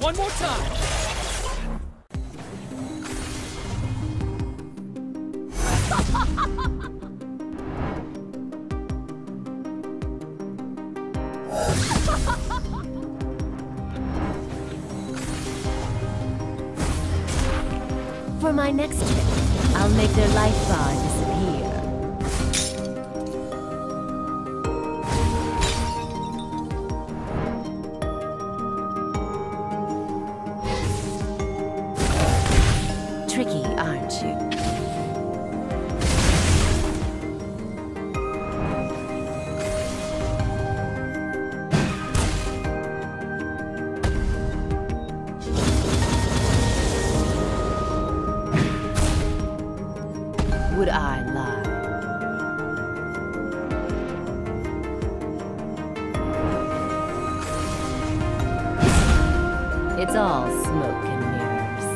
One more time! For my next trip, I'll make their life bar disappear. Tricky, aren't you? Would I lie? It's all smoke and mirrors.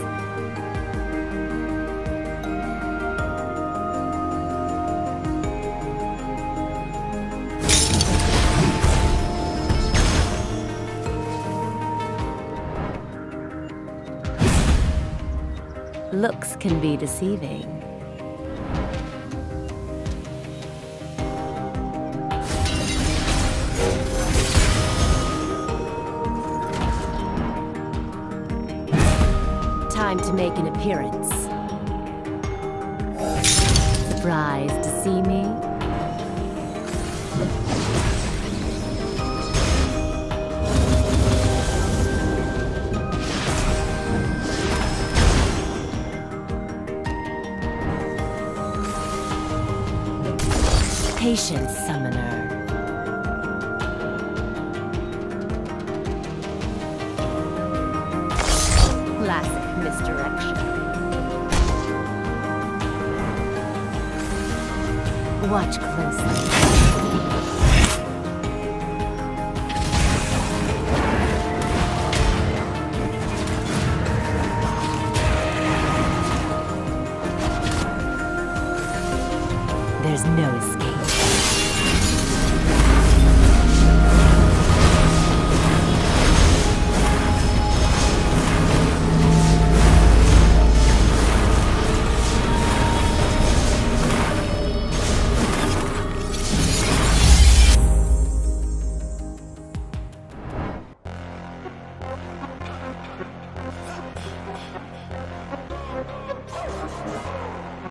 Looks can be deceiving. Time to make an appearance. Surprised to see me? Patience, summoner. Classic misdirection. Watch closely. There's no escape.